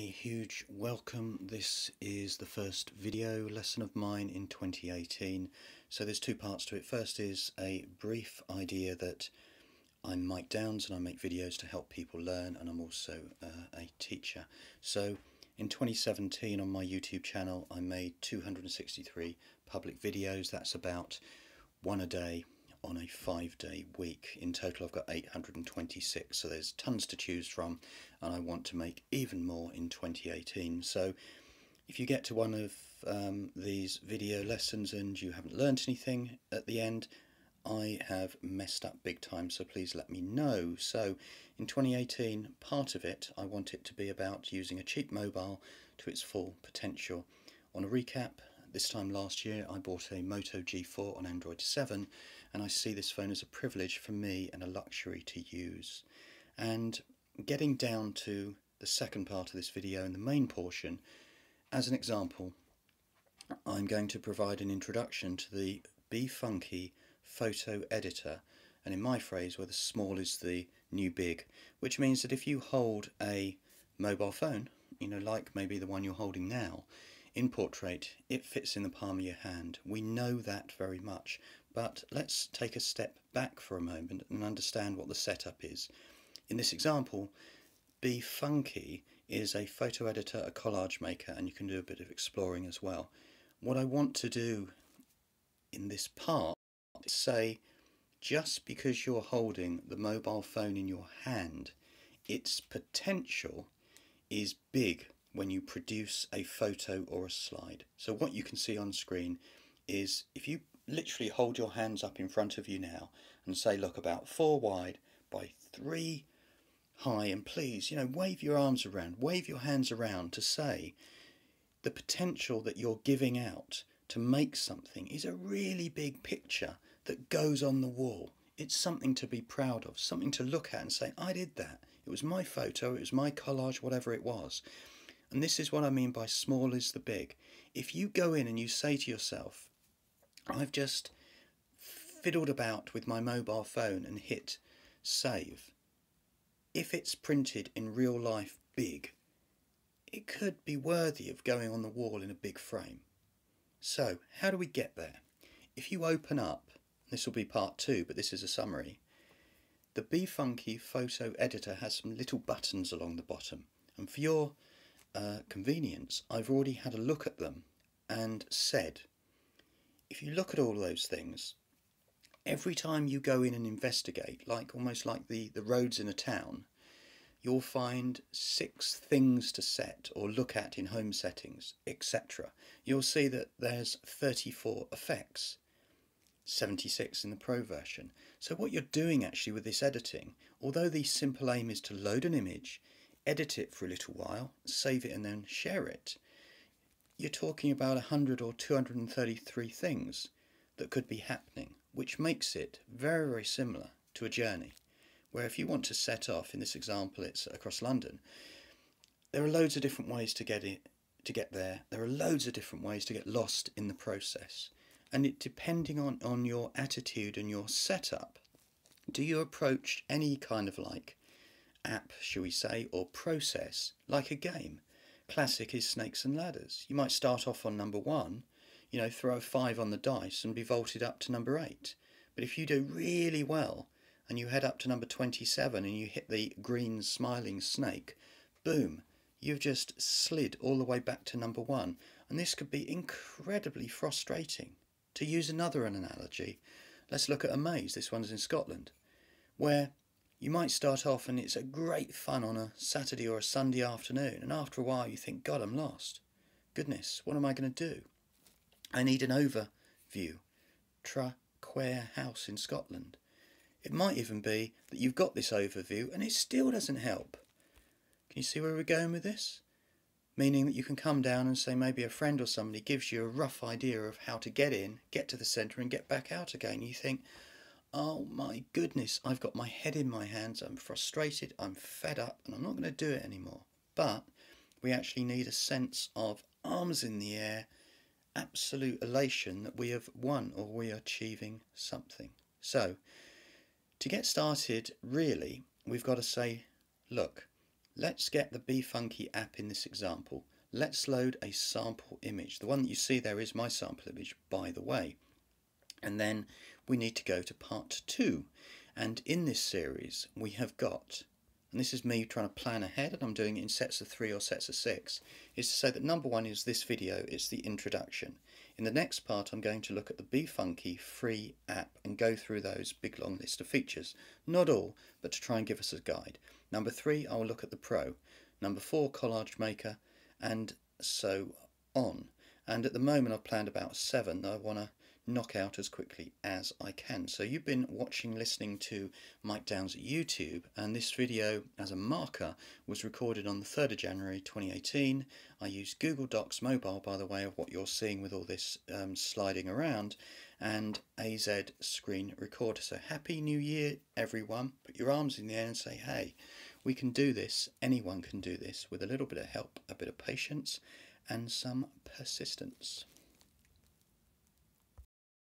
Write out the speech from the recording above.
a huge welcome. This is the first video lesson of mine in 2018. So there's two parts to it. First is a brief idea that I'm Mike Downs and I make videos to help people learn, and I'm also a teacher. So in 2017 on my YouTube channel I made 263 public videos. That's about one a day on a 5-day week. In total I've got 826, so there's tons to choose from, and I want to make even more in 2018. So if you get to one of these video lessons and you haven't learnt anything at the end, I have messed up big time, so please let me know. So in 2018, part of it, I want it to be about using a cheap mobile to its full potential. On a recap, this time last year I bought a Moto G4 on Android 7, and I see this phone as a privilege for me and a luxury to use. And getting down to the second part of this video and the main portion, as an example, I'm going to provide an introduction to the BeFunky photo editor, and in my phrase, where the small is the new big, which means that if you hold a mobile phone, you know, like maybe the one you're holding now, in portrait, it fits in the palm of your hand. We know that very much, but let's take a step back for a moment and understand what the setup is. In this example, BeFunky is a photo editor, a collage maker, and you can do a bit of exploring as well. What I want to do in this part is say, just because you're holding the mobile phone in your hand, its potential is big when you produce a photo or a slide. So what you can see on screen is, if you literally hold your hands up in front of you now and say, look, about 4 wide by 3 high, and please, you know, wave your arms around, wave your hands around to say the potential that you're giving out to make something is a really big picture that goes on the wall. It's something to be proud of, something to look at and say, I did that. It was my photo, it was my collage, whatever it was. And this is what I mean by small is the big. If you go in and you say to yourself, I've just fiddled about with my mobile phone and hit save. If it's printed in real life big, it could be worthy of going on the wall in a big frame. So how do we get there? If you open up, this will be part two, but this is a summary. The BeFunky photo editor has some little buttons along the bottom, and for your convenience, I've already had a look at them and said, if you look at all those things, every time you go in and investigate, like almost like the roads in a town, you'll find 6 things to set or look at in home settings, etc. You'll see that there's 34 effects, 76 in the Pro version. So what you're doing actually with this editing, although the simple aim is to load an image, edit it for a little while, save it and then share it, you're talking about 100 or 233 things that could be happening, which makes it very, very similar to a journey, where if you want to set off, in this example it's across London, there are loads of different ways to get there. There are loads of different ways to get lost in the process. And it, depending on your attitude and your setup, do you approach any kind of like app, shall we say, or process like a game? Classic is snakes and ladders. You might start off on number 1, you know, throw a 5 on the dice and be vaulted up to number 8. But if you do really well and you head up to number 27 and you hit the green smiling snake, boom, you've just slid all the way back to number 1. And this could be incredibly frustrating. To use another analogy, let's look at a maze. This one's in Scotland, where you might start off and it's a great fun on a Saturday or a Sunday afternoon, and after a while you think, God, I'm lost. Goodness, what am I going to do? I need an overview. Traquair House in Scotland. It might even be that you've got this overview and it still doesn't help. Can you see where we're going with this? Meaning that you can come down and say maybe a friend or somebody gives you a rough idea of how to get in, get to the centre and get back out again. You think, oh my goodness, I've got my head in my hands, I'm frustrated, I'm fed up and I'm not going to do it anymore. But we actually need a sense of arms in the air, absolute elation that we have won or we are achieving something. So to get started, really, we've got to say, look, Let's get the BeFunky app in this example. Let's load a sample image. The one that you see there is my sample image, by the way. And then we need to go to part 2. And in this series we have got, and this is me trying to plan ahead, and I'm doing it in sets of 3 or sets of 6, is to say that number 1 is this video, it's the introduction. In the next part I'm going to look at the BeFunky free app and go through those big long list of features. Not all, but to try and give us a guide. Number 3 I'll look at the Pro. Number 4 Collage Maker, and so on. And at the moment I've planned about 7 that I want to knock out as quickly as I can. So you've been watching, listening to Mike Downs at YouTube, and this video as a marker was recorded on the 3rd of January 2018. I used Google Docs mobile, by the way, of what you're seeing with all this sliding around, and AZ screen recorder. So happy new year everyone. Put your arms in the air and say, hey, we can do this, anyone can do this, with a little bit of help, a bit of patience and some persistence.